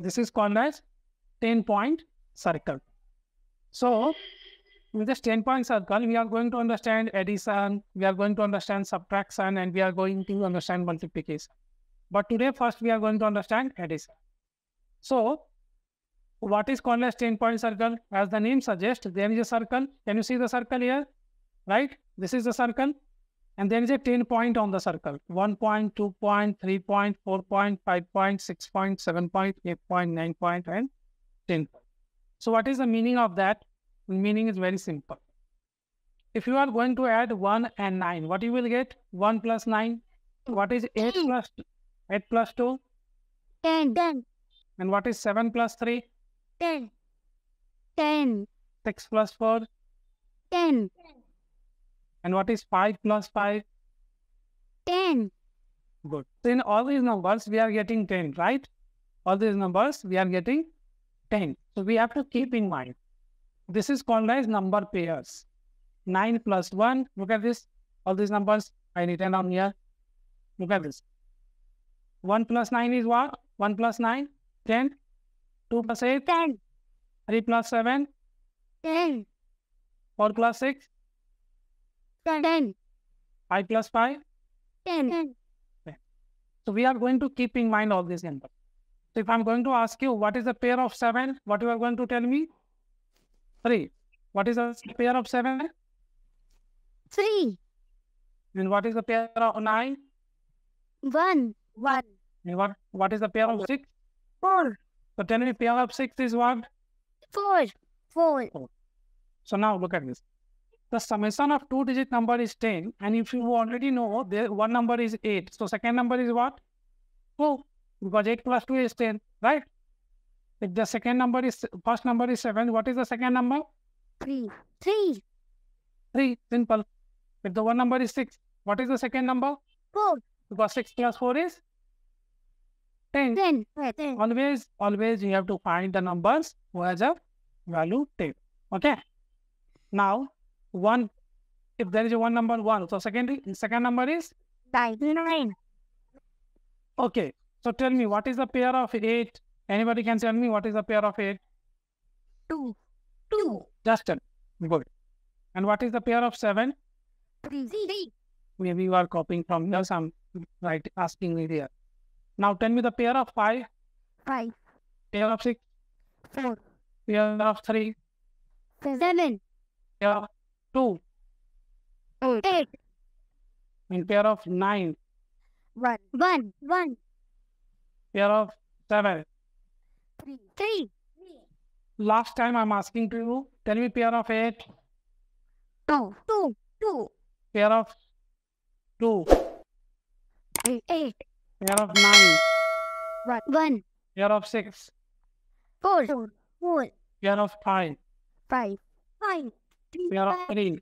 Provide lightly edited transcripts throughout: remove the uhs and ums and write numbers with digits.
This is called as 10-point circle. So in this 10-point circle, we are going to understand addition, we are going to understand subtraction, and we are going to understand multiplication. But today first we are going to understand addition. So what is called as 10-point circle? As the name suggests, there is a circle. Can you see the circle here? Right? This is the circle. And there is a 10-point on the circle. 1 point, 2 point, 3 point, 4 point, 5 point, 6 point, 7 point, 8 point, 9 point, and 10 point. So what is the meaning of that? The meaning is very simple. If you are going to add 1 and 9, what you will get? 1 plus 9. What is 8 plus 2? 10. And what is 7 plus 3? 10. 6 plus 4? 10. And what is 5 plus 5? 10. Good. So in all these numbers, we are getting 10, right? All these numbers, we are getting 10. So we have to keep in mind. This is called as number pairs. 9 plus 1. Look at this. All these numbers I written down here. Look at this. 1 plus 9 is what? 1 plus 9? 10. 2 plus 8? 10. 3 plus 7? 10. 4 plus 6? 10. 5 plus 5? 10. Okay. So we are going to keep in mind all these numbers. So if I am going to ask you what is the pair of 7, what you are going to tell me? 3. What is the pair of 7? 3. And what is the pair of 9? 1. 1. And what is the pair of 6? 4. So tell me, pair of 6 is what? 4. 4. So now look at this. The summation of two-digit number is 10, and if you already know, there one number is 8. So second number is what? 2, because 8 plus 2 is 10, right? If the second number is, first number is 7, what is the second number? 3. 3. 3, simple. If the one number is 6, what is the second number? 4. Because 6 plus 4 is 10. 10. Always you have to find the numbers who has a value 10, okay? Now, 1, if there is a 1 number, 1. So second number is 9. Okay. So tell me, what is the pair of 8? Anybody can tell me what is the pair of 8? 2. Just tell me. Good. And what is the pair of 7? 3. Maybe you are copying from here. Some right asking me here. Now tell me the pair of 5. 5. Pair of 6. 4. Pair of 3. 7. Pair of 2. 8. And pair of 9. 1. Pair of 7. 3. Last time I'm asking to you, tell me pair of 8. 2. Pair of 2. 8. Pair of 9. 1. Pair of 6. 4. Pair of 5. 5. Pair of 3.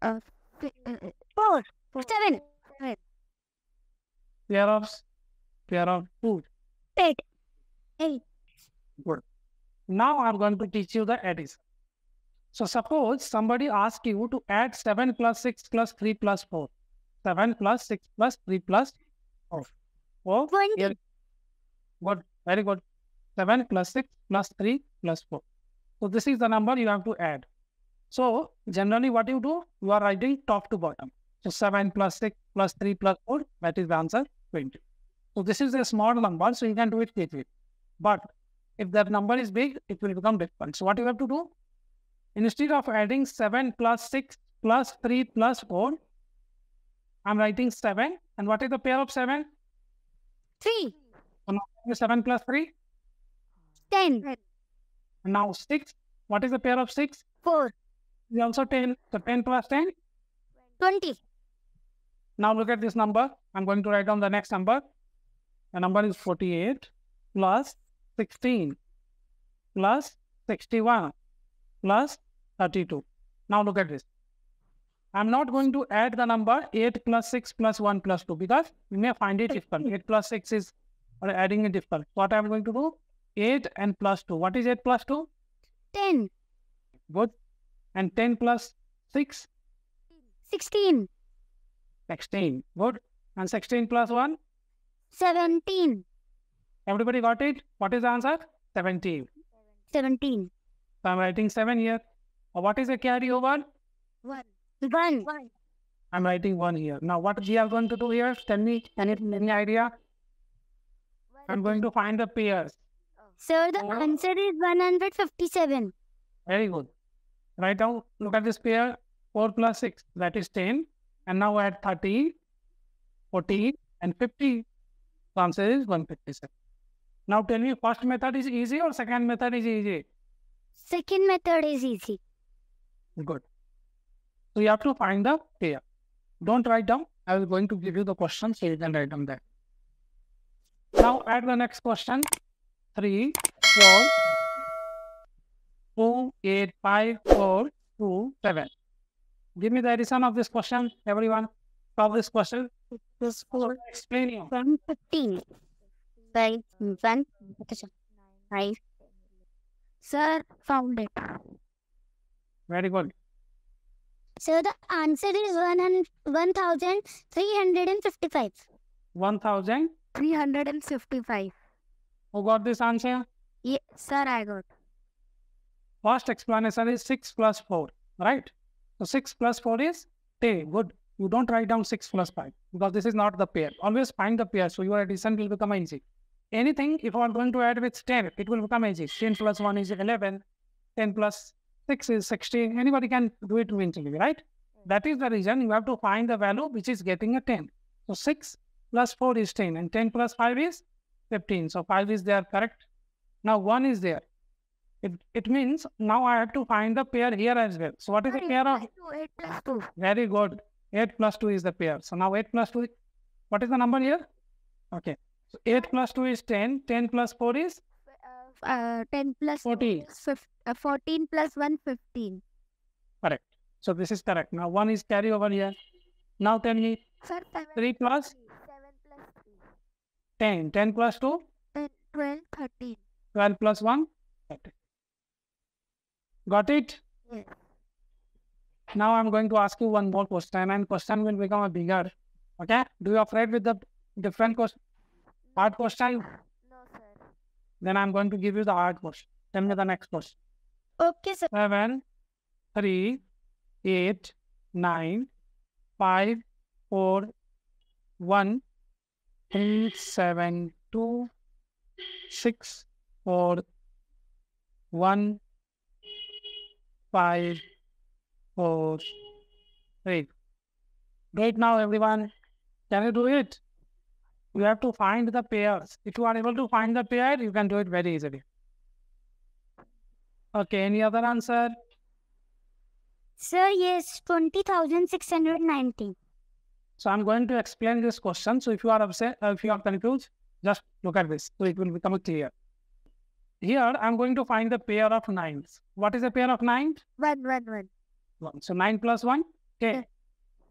4. 7. Pair of 2. 8. Good. Now I am going to teach you the addition. So suppose somebody asks you to add 7 plus 6 plus 3 plus 4. 7 plus 6 plus 3 plus 4. 20. Good. Very good. 7 plus 6 plus 3 plus 4. So this is the number you have to add. So generally what you do, you are writing top to bottom. So 7 plus 6 plus 3 plus 4, that is the answer, 20. So this is a small number, so you can do it quickly. But if that number is big, it will become different. So what you have to do, instead of adding 7 plus 6 plus 3 plus 4, I'm writing 7. And what is the pair of 7? 3. So now 7 plus 3? 10. And now 6. What is the pair of 6? 4. Is also 10. So 10 plus 10? 20. Now look at this number. I'm going to write down the next number. The number is 48 plus 16 plus 61 plus 32. Now look at this. I'm not going to add the number 8 plus 6 plus 1 plus 2 because we may find it different. 8 plus 6 is adding a different. What I'm going to do? 8 and plus 2. What is 8 plus 2? 10. Good. And 10 plus 6? 16. 16. Good. And 16 plus 1? 17. Everybody got it? What is the answer? 17. 17. So I'm writing 7 here. What is the carry over? 1. 1. I'm writing 1 here. Now what we are going to do here? Tell me, any idea? I'm going to find the pairs. Sir, the answer is 157. Very good. Right now, look at this pair. 4 plus 6, that is 10. And now we're at 30, 40, and 50. The answer is 157. Now tell me, first method is easy or second method is easy? Second method is easy. Good. So you have to find the pair. Don't write down. I was going to give you the question so you can write down that. Now add the next question. 3, 4, 2, 8, 5, 4, 2, 7. Give me the addition of this question, everyone. Solve this question. This 4. Explain you. 115. 5. Sir, found it. Very good. Sir, the answer is 1,355. 1,355. Who got this answer? Yes, sir, I got. First explanation is 6 plus 4, right? So 6 plus 4 is 10. Good. You don't write down 6 plus 5 because this is not the pair. Always find the pair so your addition will become easy. Anything, if you are going to add with 10, it will become easy. 10 plus 1 is 11. 10 plus 6 is 16. Anybody can do it mentally, right? That is the reason you have to find the value which is getting a 10. So 6 plus 4 is 10 and 10 plus 5 is 15. So 5 is there, correct? Now 1 is there. It means now I have to find the pair here as well. So what is the pair of 8 plus 2? Very good. 8 plus 2 is the pair. So now 8 plus 2, what is the number here? Okay. So 8 plus 2 is 10. 10 plus 4 is? 10 plus 14. 14 plus 1, 15. Correct. So this is correct. Now 1 is carry over here. Now tell me, 3 plus? 10. 10 plus 2? 12, 13. 12 plus 1? 13. Got it? Yes. Now I'm going to ask you one more question and question will become a bigger. Okay? Do you afraid with the different question? Hard question? No, sir. Then I'm going to give you the hard question. Tell me the next question. Okay, sir. 7, 3, 8, 9, 5, 4, 1, 8, 7, 2, 6, 4, 1, 5, 4, 3. Do it now, everyone. Can you do it? You have to find the pairs. If you are able to find the pair, you can do it very easily. Okay, any other answer? Sir, yes, 20,690. So I'm going to explain this question. So if you are upset, if you are confused, just look at this. So it will become clear. Here, I'm going to find the pair of 9s. What is the pair of 9? 1, 1, 1. So 9 plus 1, 10.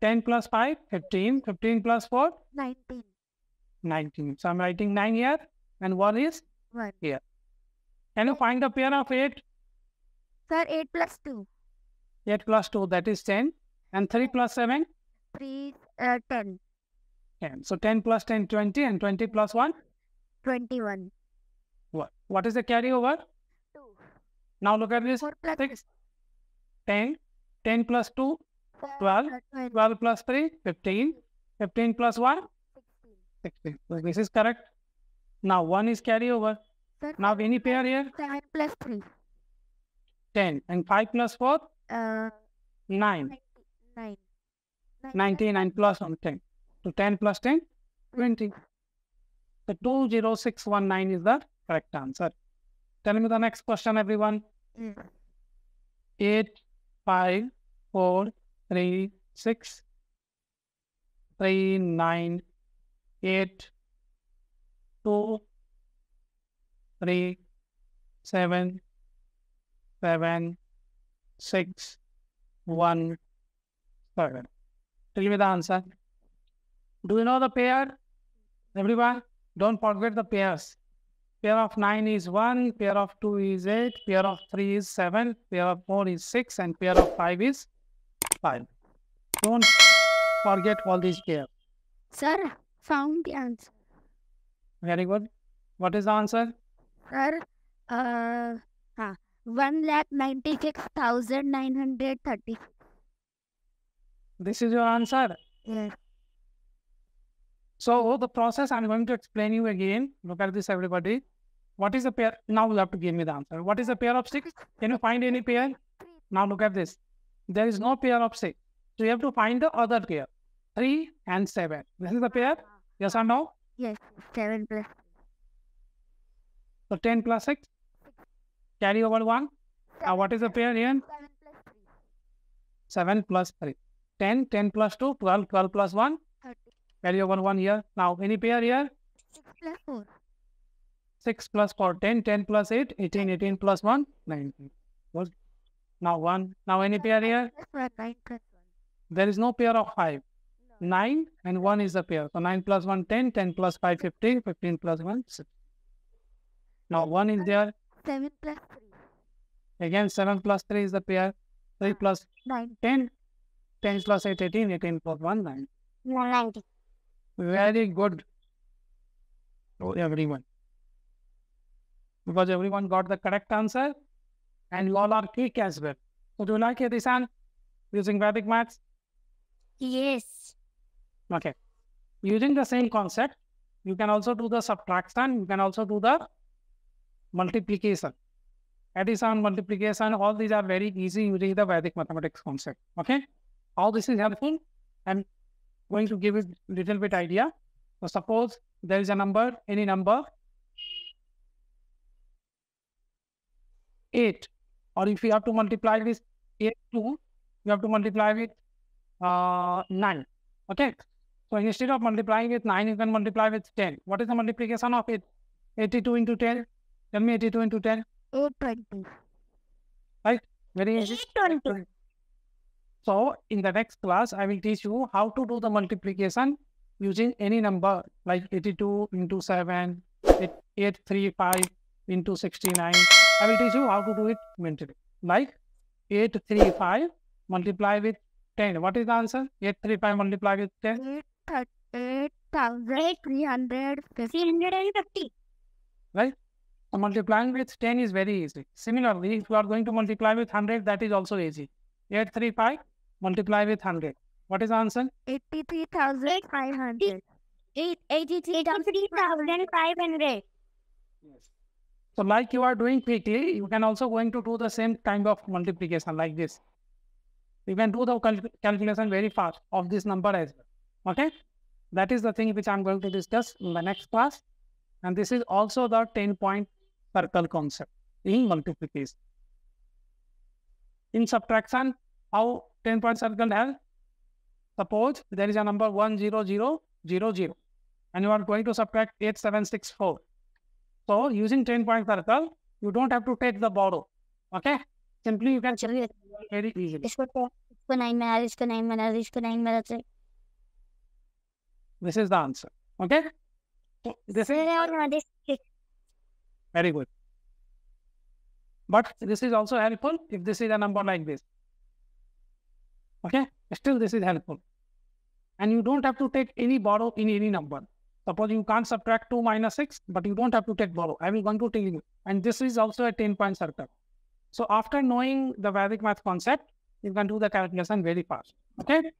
10 plus 5, 15. 15 plus 4, 19. 19. So I'm writing 9 here and 1 is 1 here. Can you find the pair of 8? Sir, 8 plus 2. 8 plus 2, that is 10. And 3 plus 7? 3, 10. 10. So 10 plus 10, 20. And 20 plus 1? 21. What is the carryover? 2. Now look at this. 4 plus 6. 10. 10 plus 2, 12, 12 plus 3, 15, 15 plus 1, 16. So this is correct. Now 1 is carry over. Sir, now any pair here? 7 plus 3. 10. And 5 plus 4? 9. 9. 19 and plus 1, 10. So 10 plus 10, 20. So 20619 is the correct answer. Tell me the next question, everyone. 8. 5, 4, 3, 6, 3, 9, 8, 2, 3, 7, 7, 6, 1, 7. Tell me the answer. Do you know the pair? Everyone, don't forget the pairs. Pair of 9 is 1, pair of 2 is 8, pair of 3 is 7, pair of 4 is 6, and pair of 5 is 5. Don't forget all these pairs. Sir, found the answer. Very good. What is the answer? Sir, 1,96,930. This is your answer? Yes. So the process I'm going to explain you again. Look at this, everybody. What is a pair? Now you'll have to give me the answer. What is a pair of six? Can you find any pair? Now look at this. There is no pair of six. So you have to find the other pair. 3 and 7. This is the pair? Yes or no? Yes. 7 plus. So 10 plus 6. Carry over 1. Now what is the pair here? 7 plus 3. 10. 10 plus 2. 12. 12 plus 1. 30. Carry over 1 here. Now any pair here? 6 plus 4. 6 plus 4. 10. 10 plus 8. 18. 18 plus 1. 19. What? Now 1. Now any pair here? 9 plus 1. There is no pair of 5. 9 and 1 is a pair. So 9 plus 1, 10. 10 plus 5, 15. 15 plus 1, 6. Now 1 is there. 7 plus 3. Again, 7 plus 3 is the pair. 3 plus 9. 10. 10 plus 8, 18. 18 plus 1, 9. 90. Very good. Everyone. Because everyone got the correct answer. And you all are quick as well. So do you like it, Ishan, using Vedic maths? Yes. Okay. Using the same concept, you can also do the subtraction. You can also do the multiplication. Addition, multiplication, all these are very easy using the Vedic mathematics concept. Okay. How this is helpful, I'm going to give you a little bit idea. So suppose there is a number, any number, 8. Or if you have to multiply this 8 to, you have to multiply with 9. Okay. So instead of multiplying with 9, you can multiply with 10. What is the multiplication of it? 82 into 10. Tell me 82 into 10. 820. Right? Very easy. 820. So in the next class, I will teach you how to do the multiplication using any number like 82 into 7, 835 into 69. I will teach you how to do it mentally. Like 835 multiply with 10. What is the answer? 835 multiply with 10. 8,350. Right? So multiplying with 10 is very easy. Similarly, if you are going to multiply with 100, that is also easy. 835 multiply with 100. What is the answer? 83,500. 83,500. Yes. So like you are doing quickly, you can also going to do the same kind of multiplication like this. You can do the calculation very fast of this number as well. Okay? That is the thing which I am going to discuss in the next class. And this is also the 10-point circle concept in multiplication. In subtraction, how 10-point circle helps? Suppose there is a number 10000. And you are going to subtract 8764. So using 10-point circle, you don't have to take the borrow. Okay? Simply you can calculate very easily. This is the answer. Okay? This is very good. But this is also helpful if this is a number like this. Okay? Still this is helpful. And you don't have to take any borrow in any number. Suppose you can't subtract 2 minus 6, but you don't have to take borrow. I will going to tell you. And this is also a 10-point circle. So after knowing the Vedic math concept, you can do the calculation very fast. Okay?